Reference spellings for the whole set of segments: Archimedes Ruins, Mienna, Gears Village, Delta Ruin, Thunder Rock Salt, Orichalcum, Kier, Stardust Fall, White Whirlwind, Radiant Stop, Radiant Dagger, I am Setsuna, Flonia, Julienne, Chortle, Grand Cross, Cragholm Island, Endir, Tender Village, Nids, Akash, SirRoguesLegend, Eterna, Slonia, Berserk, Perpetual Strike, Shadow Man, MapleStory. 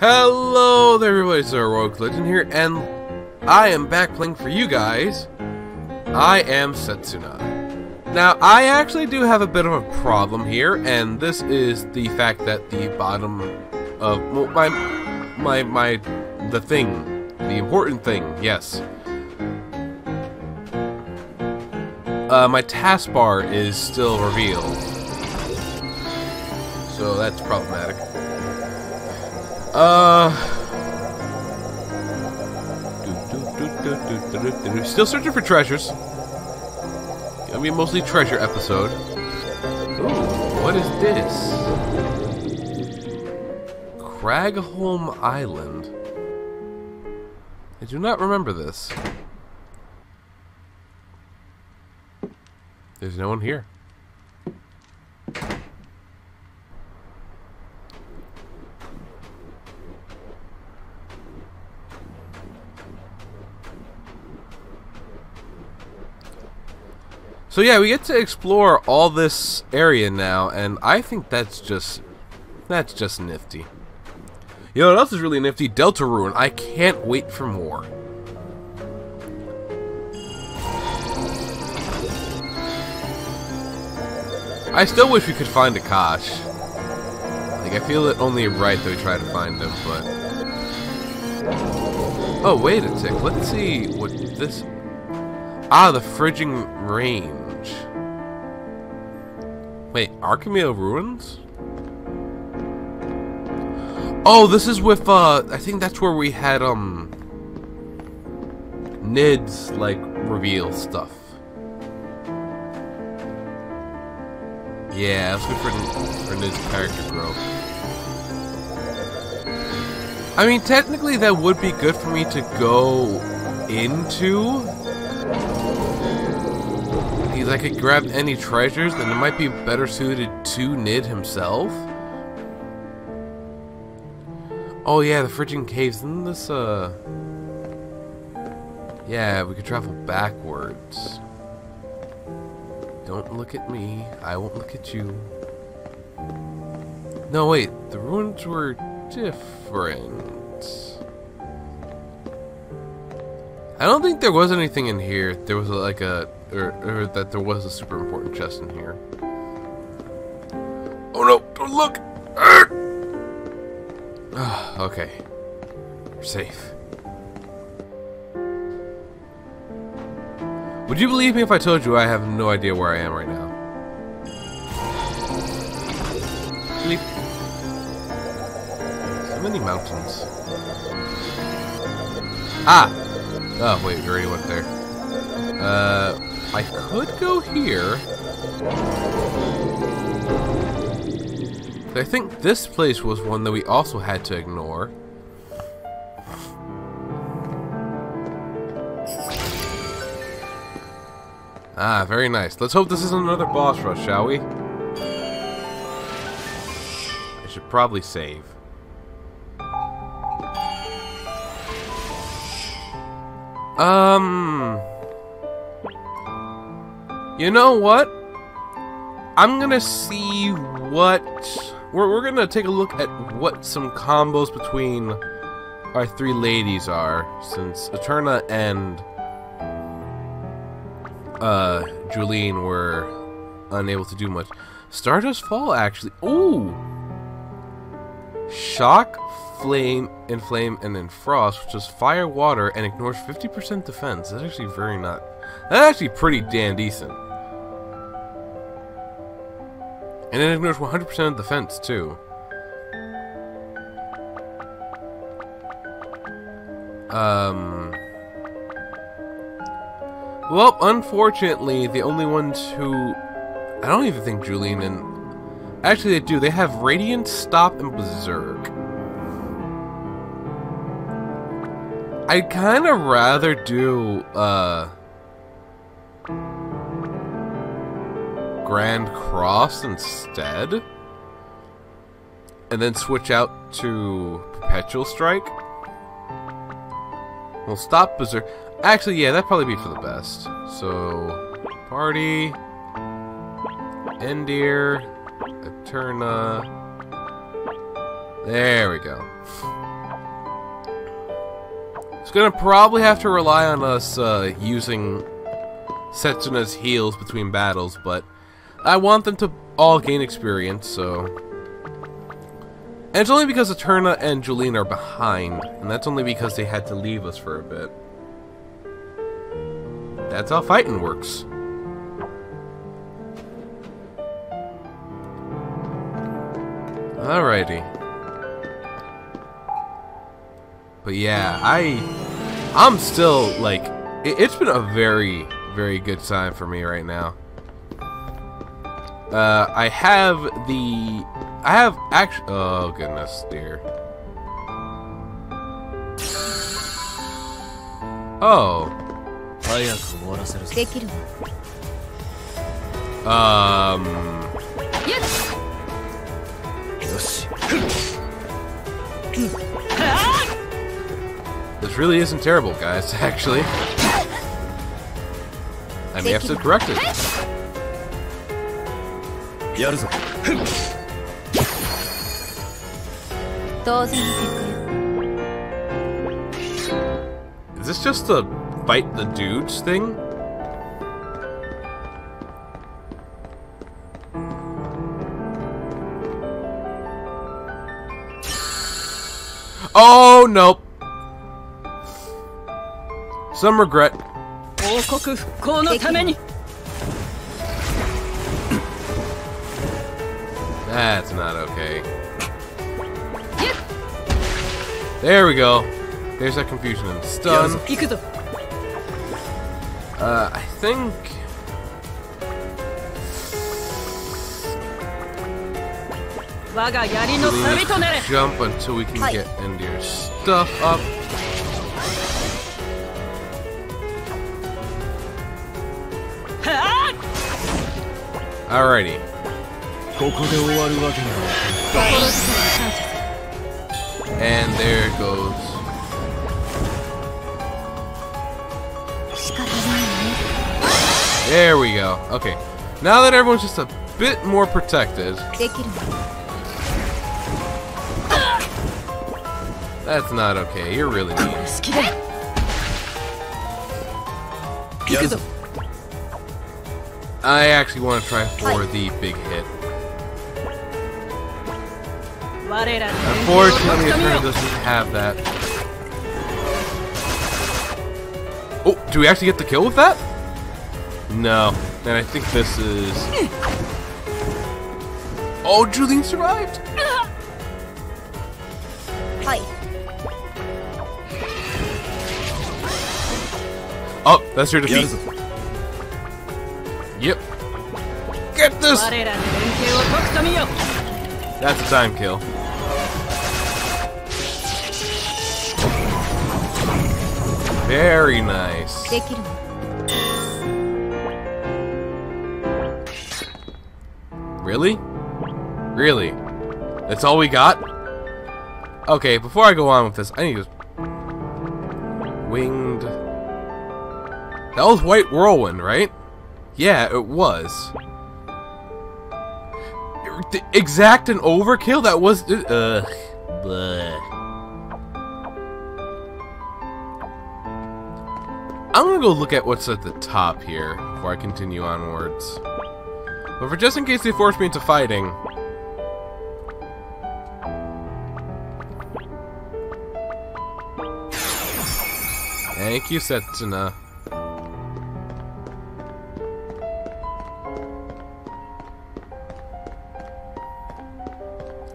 Hello there everybody, SirRoguesLegend here, and I am back playing for you guys I Am Setsuna. Now, I actually do have a bit of a problem here, and this is the fact that the bottom of the important thing, yes. My taskbar is still revealed, so that's problematic. Still searching for treasures. It'll be a mostly treasure episode. Ooh, what is this? Cragholm Island. I do not remember this. There's no one here. So yeah, we get to explore all this area now, and I think that's just nifty. You know what else is really nifty? Delta Ruin. I can't wait for more. I still wish we could find Akash. Like, I feel it only right that we try to find him, but... Oh, wait a tick. Let's see what this... Ah, the Frigging Rain. Wait, Archimedes Ruins? Oh, this is with, I think that's where we had, Nids, like, reveal stuff. Yeah, that's good for Nids' character growth. I mean, technically that would be good for me to go into. Because I could grab any treasures, then it might be better suited to Nid himself. Oh yeah, the Frigging Caves, isn't this, yeah, we could travel backwards. Don't look at me, I won't look at you. No, wait, the ruins were different. I don't think there was anything in here. There was like a, or that there was a super important chest in here. Oh no, don't look! Okay. We're safe. Would you believe me if I told you I have no idea where I am right now? Bleep. So many mountains. Ah! Oh, wait, we already went there. I could go here. I think this place was one that we also had to ignore. Ah, very nice. Let's hope this isn't another boss rush, shall we? I should probably save. You know what? I'm gonna see what... We're gonna take a look at what some combos between our three ladies are, since Eterna and Julienne were unable to do much. Stardust Fall, actually. Ooh! Shock, Flame, and then Frost, which is Fire, Water, and ignores 50% defense. That's actually very not... That's actually pretty damn decent. And then ignores 100% defense, too. Well, unfortunately, the only ones who... I don't even think Julienne and... Actually, they do. They have Radiant Stop and Berserk. I'd kind of rather do, Grand Cross instead. And then switch out to Perpetual Strike. We'll stop Berserk... Actually, yeah, that'd probably be for the best. So, Party, Endir, Eterna. There we go. It's gonna probably have to rely on us using Setsuna's heals between battles, but I want them to all gain experience, so... And it's only because Eterna and Julienne are behind, and that's only because they had to leave us for a bit. That's how fighting works. Alrighty. But yeah, I'm still, like, it's been a very, very good time for me right now. I have actually, oh goodness, dear. Oh. This really isn't terrible, guys, actually. I may have to correct it. Is this just a fight the dudes thing? Oh, nope. Some regret. That's not okay. There we go. There's that confusion and stun. I think... Please jump until we can get into your stuff up. Alrighty. And there it goes. There we go. Okay. Now that everyone's just a bit more protected. That's not okay. You're really mean. Yes. I actually want to try for the big hit. Unfortunately, Eterna doesn't have that. Oh, do we actually get the kill with that? No. And I think this is... Oh, Julienne survived! Hi. Oh, that's your defeat. Yes. Yep. Get this! That's a time kill. Very nice. Really? Really? That's all we got? Okay, before I go on with this, I need to... Winged... That was White Whirlwind, right? Yeah, it was. Exact and overkill? That was... Ugh. Bleh. I'm gonna go look at what's at the top here before I continue onwards. But for just in case they force me into fighting... Thank you, Setsuna.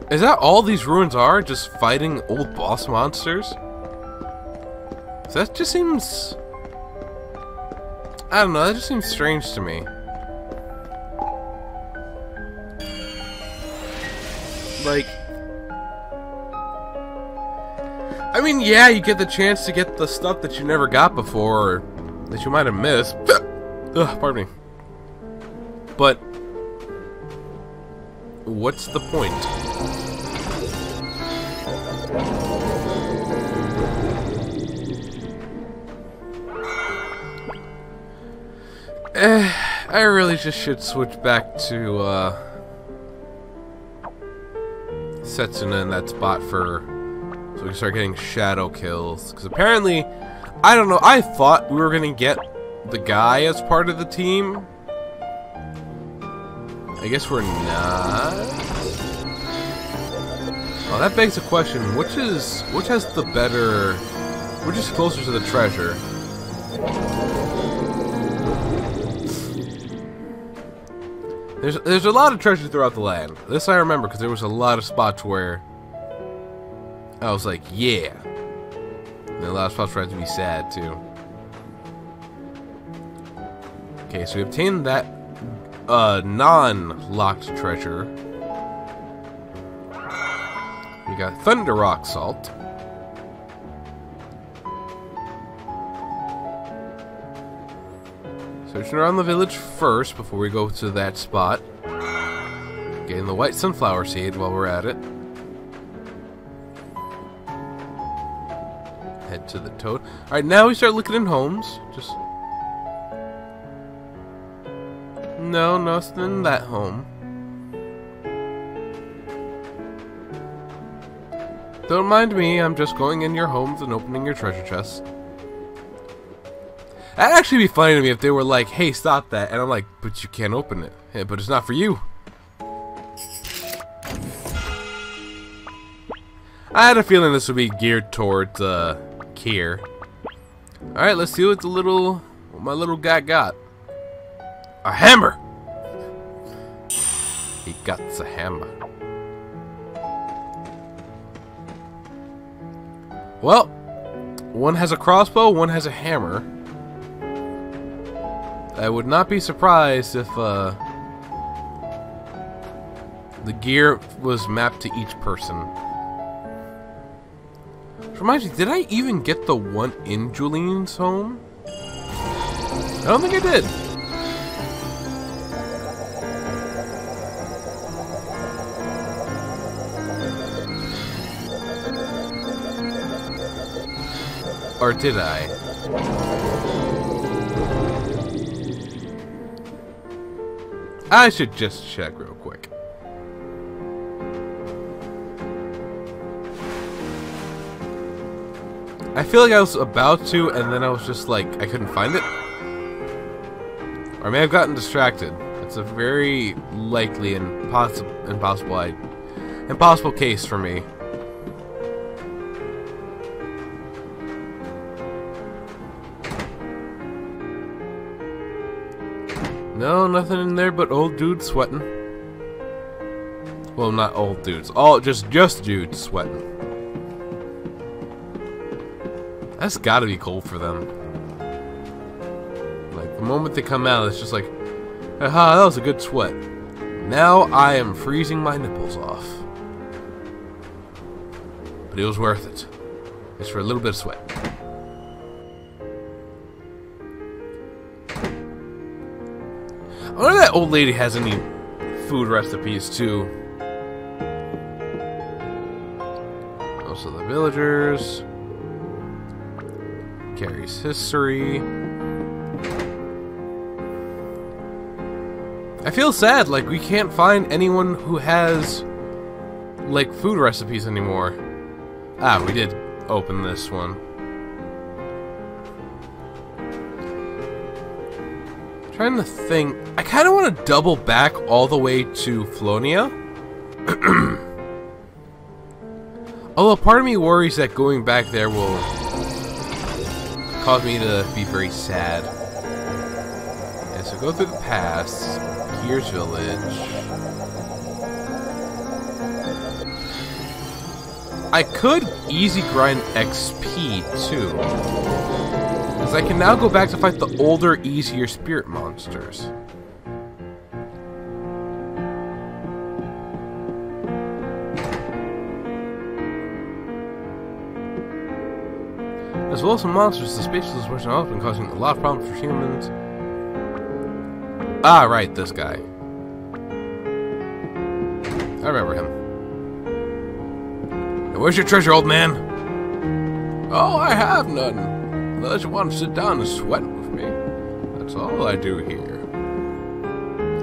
Is that all these ruins are? Just fighting old boss monsters? So that just seems... I don't know, that just seems strange to me. Like... I mean, yeah, you get the chance to get the stuff that you never got before, or that you might have missed. Ugh, pardon me. But... What's the point? I really just should switch back to Setsuna in that spot for So we can start getting shadow kills. Because apparently, I don't know, I thought we were going to get the guy as part of the team. I guess we're not. Oh, that begs the question, which has the better... We're just closer to the treasure. There's a lot of treasure throughout the land. This I remember, because there was a lot of spots where I was like, yeah. And a lot of spots where I had to be sad, too. Okay, so we obtained that non-locked treasure. We got Thunder Rock Salt. Searching around the village first before we go to that spot. Getting the white sunflower seed while we're at it. Head to the toad. Alright, now we start looking in homes. Just... No, nothing in that home. Don't mind me, I'm just going in your homes and opening your treasure chest. That'd actually be funny to me if they were like, hey, stop that, and I'm like, but you can't open it. Hey, but it's not for you. I had a feeling this would be geared towards Kier. Alright, let's see what the little my little guy got. A hammer! He got the hammer. Well, one has a crossbow, one has a hammer. I would not be surprised if the gear was mapped to each person. Which reminds me, did I even get the one in Julienne's home? I don't think I did. Or did I? I should just check real quick. I feel like I was about to, and then I was just like, I couldn't find it. Or I may have gotten distracted. It's a very likely and impossible case for me. No, nothing in there but old dudes sweating. Well, not old dudes. All just dudes sweating. That's gotta be cold for them. Like, the moment they come out, it's just like, aha, that was a good sweat. Now I am freezing my nipples off. But it was worth it. Just for a little bit of sweat. I wonder if that old lady has any food recipes, too. Most of the villagers. Carries history. I feel sad, like, we can't find anyone who has, like, food recipes anymore. Ah, we did open this one. Trying to think. I kind of want to double back all the way to Flonia. Although part of me worries that going back there will cause me to be very sad. Yeah, so go through the pass. Gears Village. I could easy grind XP too. I can now go back to fight the older, easier spirit monsters. As well as some monsters, the spaciousness has been causing a lot of problems for humans. Ah, right, this guy. I remember him. Now, where's your treasure, old man? Oh, I have none. Unless you want to sit down and sweat with me. That's all I do here.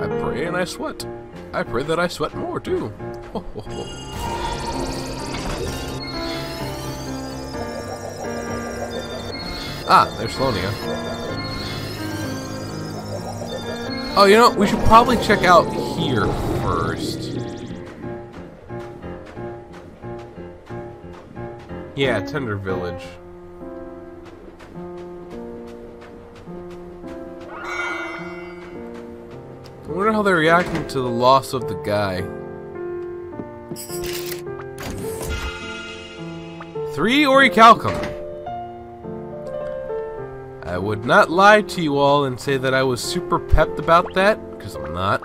I pray and I sweat. I pray that I sweat more, too. Ho, ho, ho. Ah, there's Slonia. Oh, you know, we should probably check out here first. Yeah, Tender Village. I wonder how they're reacting to the loss of the guy. 3 Orichalcum. I would not lie to you all and say that I was super pepped about that, because I'm not.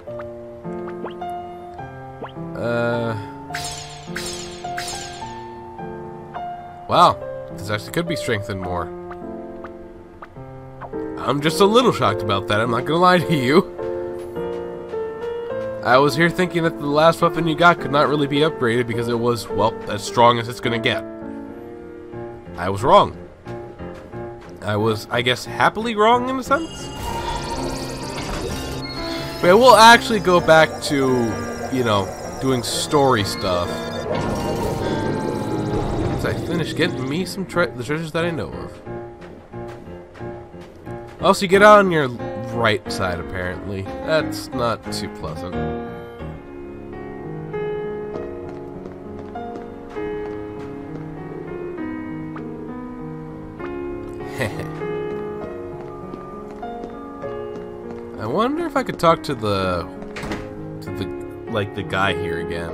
Wow, this actually could be strengthened more. I'm just a little shocked about that, I'm not gonna lie to you. I was here thinking that the last weapon you got could not really be upgraded because it was, well, as strong as it's gonna get. I was wrong. I was, I guess, happily wrong in a sense? But we'll actually go back to, you know, doing story stuff. Once I finish getting me some the treasures that I know of. Also, you get out on your right side, apparently. That's not too pleasant. I wonder if I could talk to the guy here again.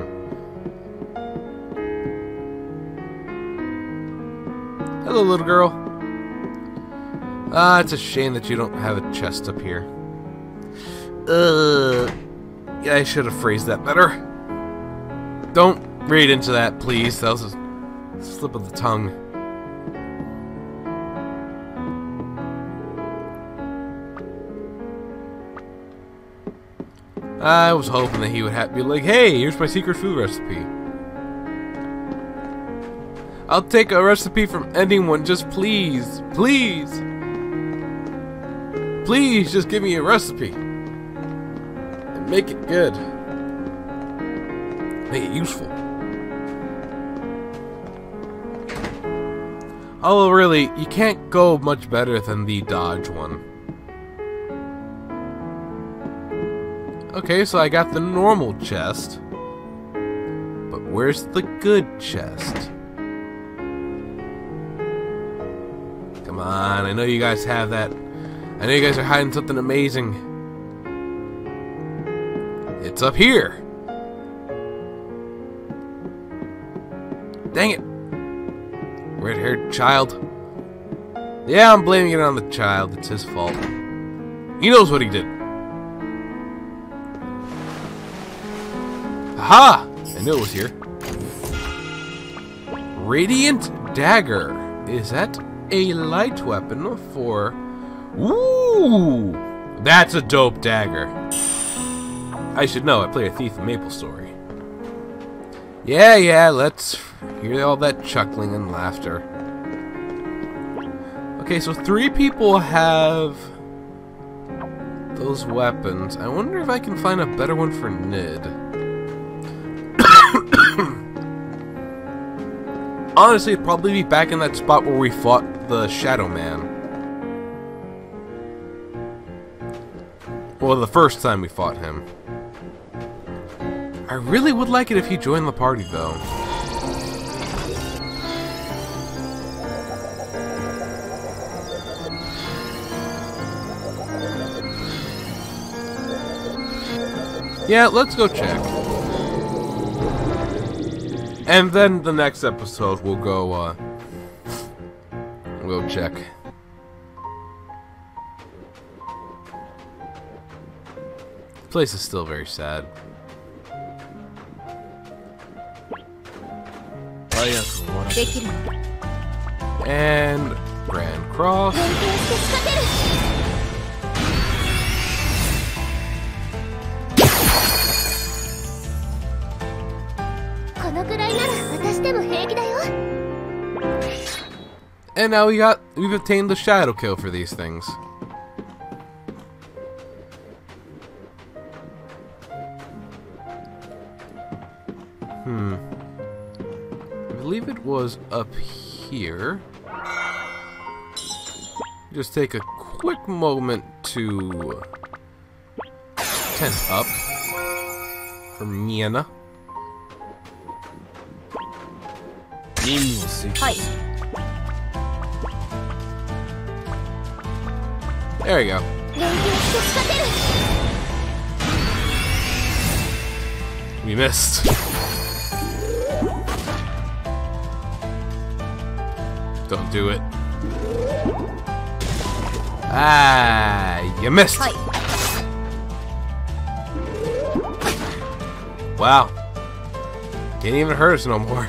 Hello, little girl. Ah, it's a shame that you don't have a chest up here. Yeah, I should have phrased that better. Don't read into that, please. That was a slip of the tongue. I was hoping that he would be like, hey, here's my secret food recipe. I'll take a recipe from anyone, just please. Please! Please, just give me a recipe. And make it good. Make it useful. Although really, you can't go much better than the dodge one. Okay, so I got the normal chest. But where's the good chest? Come on, I know you guys have that. I know you guys are hiding something amazing. It's up here. Dang it. Red-haired child. Yeah, I'm blaming it on the child. It's his fault. He knows what he did. Aha! I knew it was here. Radiant Dagger. Is that a light weapon for... Ooh! That's a dope dagger. I should know, I play a thief in MapleStory. Yeah, yeah, let's hear all that chuckling and laughter. Okay, so 3 people have those weapons. I wonder if I can find a better one for Nid. Honestly, it'd probably be back in that spot where we fought the Shadow Man. Well, the first time we fought him. I really would like it if he joined the party, though. Yeah, let's go check. And then the next episode, we'll go, we'll check. This place is still very sad. And Grand Cross. And now we've obtained the shadow kill for these things. I believe it was up here. just take a quick moment to tent up for Mienna. There you go. We missed. Don't do it. Ah, you missed. Wow. Can't even hurt us no more.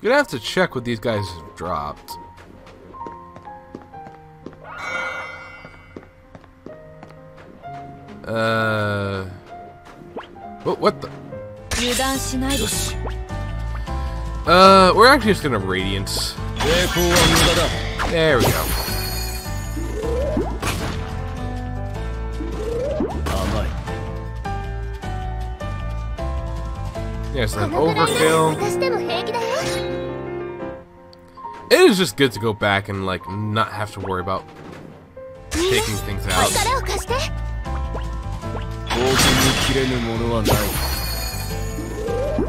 Gonna have to check what these guys dropped. What the? We're actually just gonna Radiance. There we go. Yes, an overkill. It is just good to go back and like not have to worry about taking things out.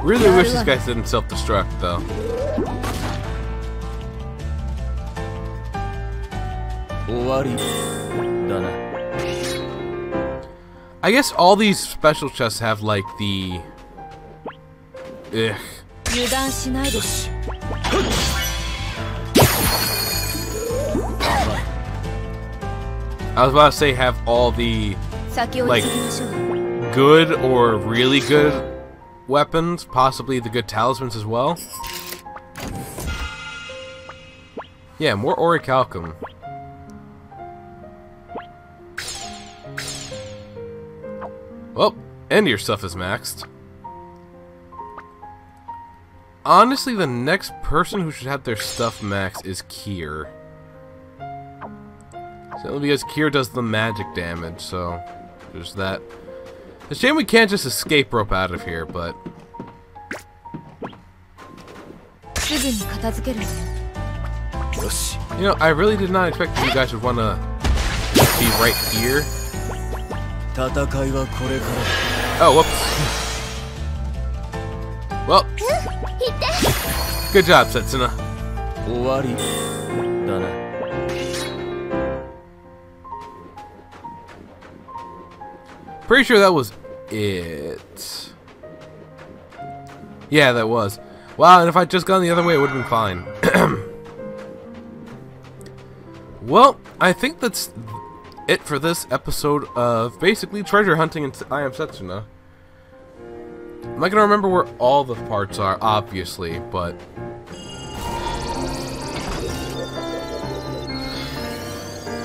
Really wish these guys didn't self-destruct though. I guess all these special chests have like the I was about to say have all the like good or really good weapons, possibly the good talismans as well. Yeah, more Orichalcum. Well, and your stuff is maxed. Honestly, the next person who should have their stuff maxed is Kier. So because Kier does the magic damage, so there's that. It's a shame we can't just escape rope out of here, but you know, I really did not expect that you guys would want to be right here. Oh, whoops. Well, good job, Setsuna. Pretty sure that was it. Yeah, that was. Wow, and if I'd just gone the other way, it would have been fine. Well, I think that's it for this episode of basically treasure hunting in I Am Setsuna. I'm not gonna remember where all the parts are, obviously, but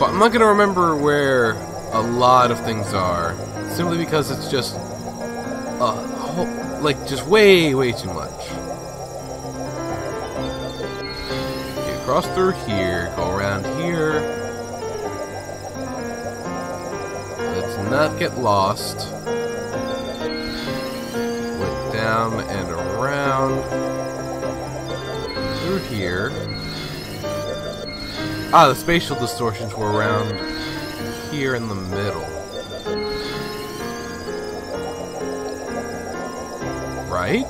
I'm not gonna remember where a lot of things are, simply because it's just just way too much. Okay, cross through here, go around here. Let's not get lost. Down and around through here. Ah, the spatial distortions were around here in the middle. Right?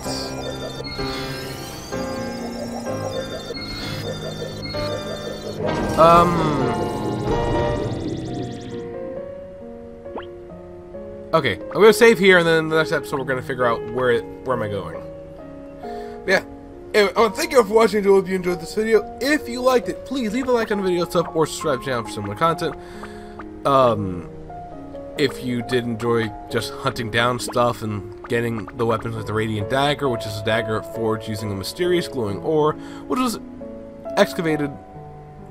Okay, I'm gonna save here, and then in the next episode we're gonna figure out where am I going. Yeah. Anyway, I want to thank you all for watching. I hope you enjoyed this video. If you liked it, please leave a like on the video, sub, or subscribe to the channel for similar content. If you did enjoy just hunting down stuff and getting the weapons with the Radiant Dagger, which is a dagger forged using a mysterious glowing ore, which was excavated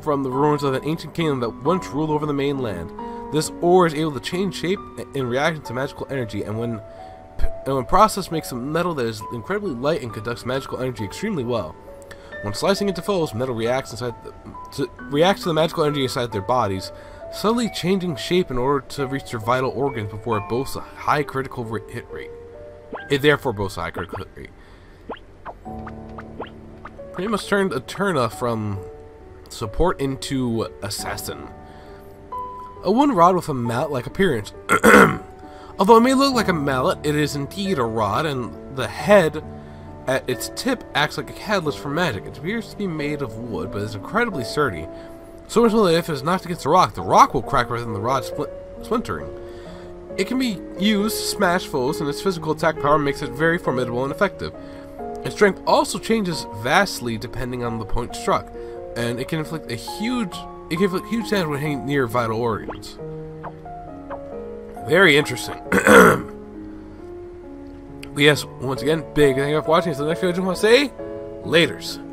from the ruins of an ancient kingdom that once ruled over the mainland. This ore is able to change shape in reaction to magical energy, and when processed makes a metal that is incredibly light and conducts magical energy extremely well. When slicing into foes, metal reacts to the magical energy inside their bodies, subtly changing shape in order to reach their vital organs before it boasts a high critical hit rate. It therefore boasts a high critical hit rate. Must turned Eterna from support into assassin. A wooden rod with a mallet-like appearance. Although it may look like a mallet, it is indeed a rod, and the head at its tip acts like a catalyst for magic. It appears to be made of wood, but is incredibly sturdy. So much so that if it is knocked against the rock will crack rather than the rod splintering. It can be used to smash foes, and its physical attack power makes it very formidable and effective. Its strength also changes vastly depending on the point struck, and it can inflict huge damage when hanging near vital organs. Very interesting. Yes, once again, big thank you for watching. So the next video I just want to say, laters.